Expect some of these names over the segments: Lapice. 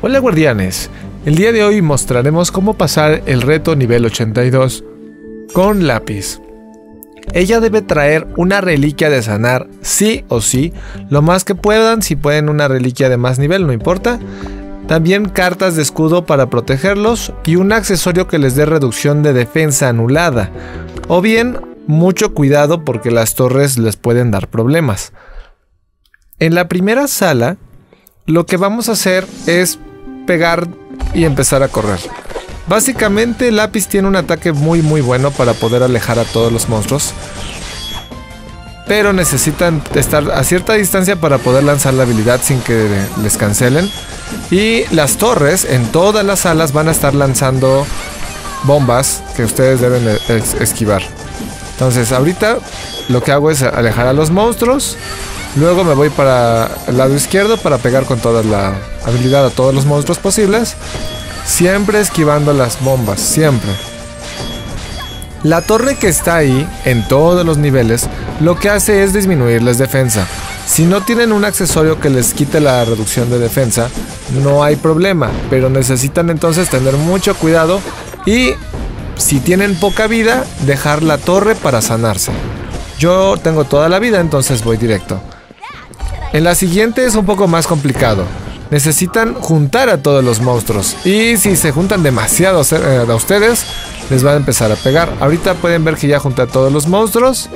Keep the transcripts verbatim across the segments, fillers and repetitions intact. Hola guardianes, el día de hoy mostraremos cómo pasar el reto nivel ochenta y dos con Lapice. Ella debe traer una reliquia de sanar sí o sí, lo más que puedan, si pueden una reliquia de más nivel, no importa. También cartas de escudo para protegerlos y un accesorio que les dé reducción de defensa anulada. O bien, mucho cuidado porque las torres les pueden dar problemas. En la primera sala, lo que vamos a hacer es pegar y empezar a correr. Básicamente, Lapice tiene un ataque muy muy bueno para poder alejar a todos los monstruos. Pero necesitan estar a cierta distancia para poder lanzar la habilidad sin que les cancelen. Y las torres en todas las salas van a estar lanzando bombas que ustedes deben esquivar. Entonces ahorita lo que hago es alejar a los monstruos. Luego me voy para el lado izquierdo para pegar con toda la habilidad a todos los monstruos posibles. Siempre esquivando las bombas, siempre. La torre que está ahí, en todos los niveles, lo que hace es disminuirles defensa. Si no tienen un accesorio que les quite la reducción de defensa, no hay problema, pero necesitan entonces tener mucho cuidado y, si tienen poca vida, dejar la torre para sanarse. Yo tengo toda la vida, entonces voy directo. En la siguiente es un poco más complicado. Necesitan juntar a todos los monstruos y si se juntan demasiados eh, a ustedes, les van a empezar a pegar. Ahorita pueden ver que ya junté a todos los monstruos.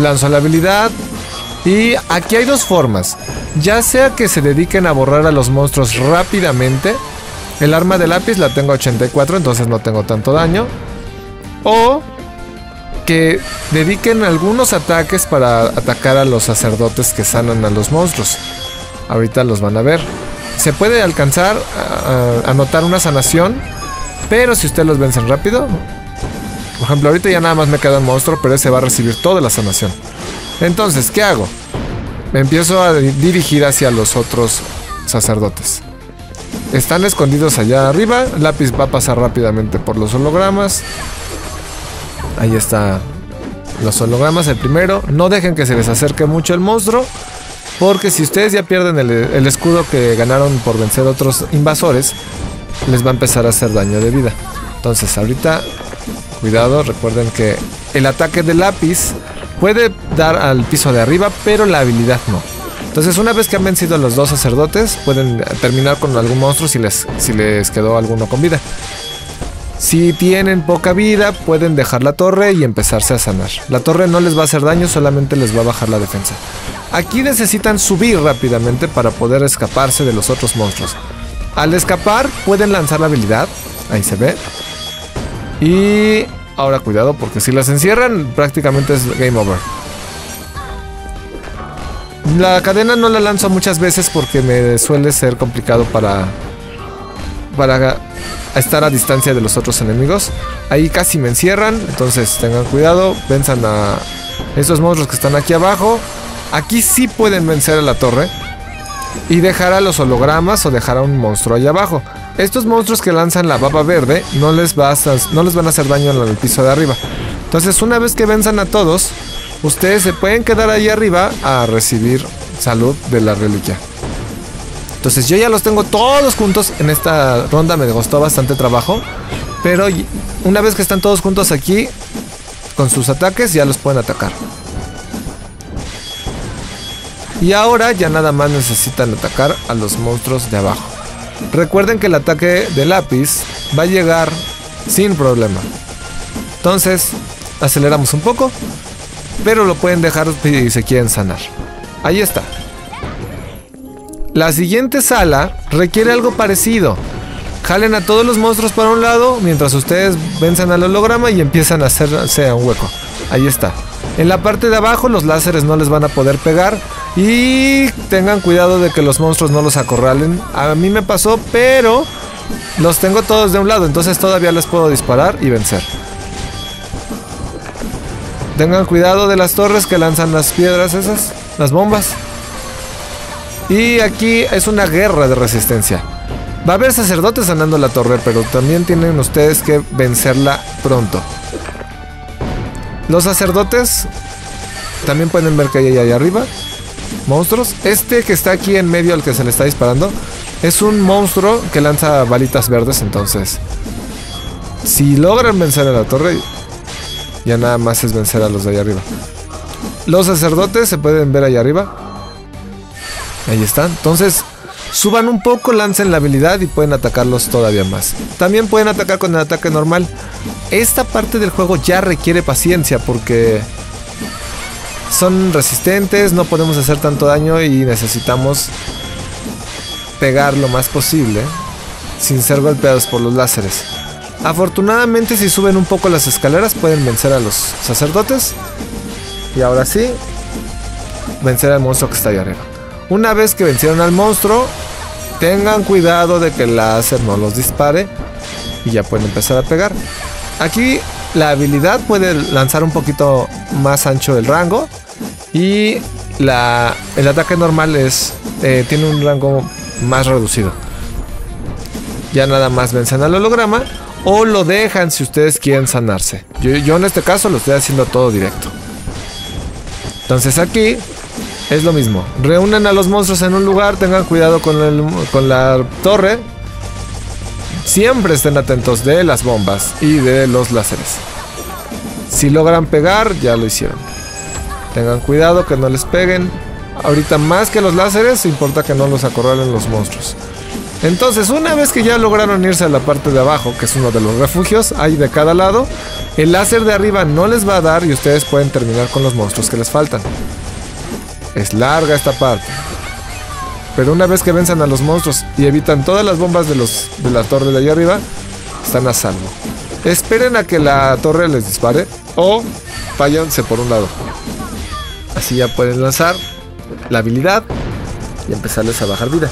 Lanzo la habilidad. Y aquí hay dos formas. Ya sea que se dediquen a borrar a los monstruos rápidamente. El arma de Lapice la tengo a ochenta y cuatro, entonces no tengo tanto daño. O que dediquen algunos ataques para atacar a los sacerdotes que sanan a los monstruos. Ahorita los van a ver. Se puede alcanzar a, a, a notar una sanación. Pero si ustedes los vencen rápido, por ejemplo, ahorita ya nada más me queda un monstruo, pero ese va a recibir toda la sanación. Entonces, ¿qué hago? Me empiezo a dirigir hacia los otros sacerdotes. Están escondidos allá arriba. Lapice va a pasar rápidamente por los hologramas. Ahí está los hologramas, el primero. No dejen que se les acerque mucho el monstruo, porque si ustedes ya pierden el, el escudo que ganaron por vencer otros invasores, les va a empezar a hacer daño de vida. Entonces ahorita, cuidado, recuerden que el ataque de Lapice puede dar al piso de arriba, pero la habilidad no. Entonces una vez que han vencido a los dos sacerdotes, pueden terminar con algún monstruo si les, si les quedó alguno con vida. Si tienen poca vida, pueden dejar la torre y empezarse a sanar. La torre no les va a hacer daño, solamente les va a bajar la defensa. Aquí necesitan subir rápidamente para poder escaparse de los otros monstruos. Al escapar pueden lanzar la habilidad, ahí se ve. Y ahora cuidado porque si las encierran prácticamente es game over. La cadena no la lanzo muchas veces porque me suele ser complicado para, para estar a distancia de los otros enemigos. Ahí casi me encierran, entonces tengan cuidado, venzan a estos monstruos que están aquí abajo. Aquí sí pueden vencer a la torre y dejar a los hologramas o dejar a un monstruo allá abajo. Estos monstruos que lanzan la baba verde no les, va a, no les van a hacer daño en el piso de arriba. Entonces una vez que venzan a todos, ustedes se pueden quedar ahí arriba a recibir salud de la reliquia. Entonces yo ya los tengo todos juntos. En esta ronda me costó bastante trabajo, pero una vez que están todos juntos aquí, con sus ataques ya los pueden atacar. Y ahora ya nada más necesitan atacar a los monstruos de abajo. Recuerden que el ataque de Lapice va a llegar sin problema. Entonces aceleramos un poco, pero lo pueden dejar si se quieren sanar. Ahí está. La siguiente sala requiere algo parecido. Jalen a todos los monstruos para un lado mientras ustedes vencen al holograma y empiezan a hacerse un hueco. Ahí está. En la parte de abajo los láseres no les van a poder pegar. Y tengan cuidado de que los monstruos no los acorralen. A mí me pasó, pero los tengo todos de un lado, entonces todavía les puedo disparar y vencer. Tengan cuidado de las torres que lanzan las piedras esas, las bombas. Y aquí es una guerra de resistencia. Va a haber sacerdotes sanando la torre, pero también tienen ustedes que vencerla pronto. Los sacerdotes también pueden ver que hay ahí arriba monstruos. Este que está aquí en medio, al que se le está disparando, Es un monstruo que lanza balitas verdes, entonces si logran vencer a la torre, ya nada más es vencer a los de allá arriba. Los sacerdotes se pueden ver allá arriba. Ahí están. Entonces, suban un poco, lancen la habilidad y pueden atacarlos todavía más. También pueden atacar con el ataque normal. Esta parte del juego ya requiere paciencia porque son resistentes, no podemos hacer tanto daño y necesitamos pegar lo más posible sin ser golpeados por los láseres. Afortunadamente, si suben un poco las escaleras, pueden vencer a los sacerdotes. Y ahora sí, vencer al monstruo que está allá arriba. Una vez que vencieron al monstruo, tengan cuidado de que el láser no los dispare y ya pueden empezar a pegar. Aquí la habilidad puede lanzar un poquito más ancho el rango y la, el ataque normal es, eh, tiene un rango más reducido. Ya nada más vencen al holograma o lo dejan si ustedes quieren sanarse. Yo, yo en este caso lo estoy haciendo todo directo. Entonces aquí es lo mismo. Reúnen a los monstruos en un lugar. Tengan cuidado con, el, con la torre. Siempre estén atentos de las bombas y de los láseres. Si logran pegar, ya lo hicieron. Tengan cuidado que no les peguen. Ahorita más que los láseres, importa que no los acorralen los monstruos. Entonces, una vez que ya lograron irse a la parte de abajo, que es uno de los refugios, hay de cada lado. El láser de arriba no les va a dar y ustedes pueden terminar con los monstruos que les faltan. Es larga esta parte, pero una vez que vencen a los monstruos y evitan todas las bombas de, los, de la torre de allá arriba, están a salvo. Esperen a que la torre les dispare o váyanse por un lado. Así ya pueden lanzar la habilidad y empezarles a bajar vida.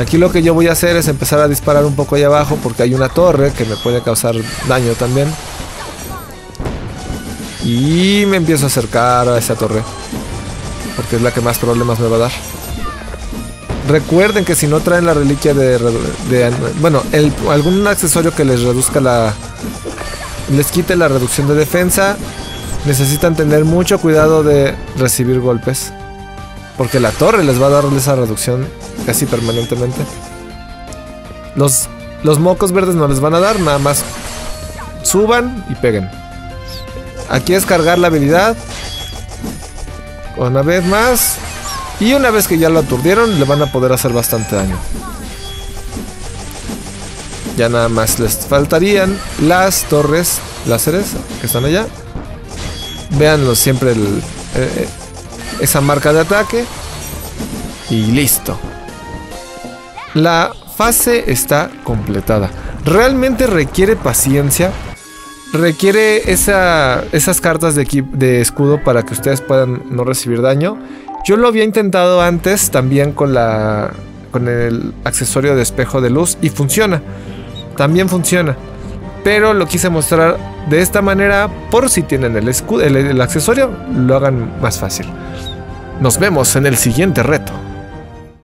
Aquí lo que yo voy a hacer es empezar a disparar un poco allá abajo porque hay una torre que me puede causar daño también. Y me empiezo a acercar a esa torre porque es la que más problemas me va a dar. Recuerden que si no traen la reliquia de... de bueno, el, algún accesorio que les reduzca la... les quite la reducción de defensa, necesitan tener mucho cuidado de recibir golpes porque la torre les va a dar esa reducción casi permanentemente. Los, los mocos verdes no les van a dar, nada más suban y peguen. Aquí es cargar la habilidad una vez más. Y una vez que ya lo aturdieron, le van a poder hacer bastante daño. Ya nada más les faltarían las torres láseres que están allá. Véanlo siempre el, eh, esa marca de ataque. Y listo. La fase está completada. Realmente requiere paciencia. Requiere esa, esas cartas de, de escudo para que ustedes puedan no recibir daño. Yo lo había intentado antes también con, la, con el accesorio de espejo de luz y funciona. También funciona. Pero lo quise mostrar de esta manera por si tienen el, escudo, el, el accesorio, lo hagan más fácil. Nos vemos en el siguiente reto.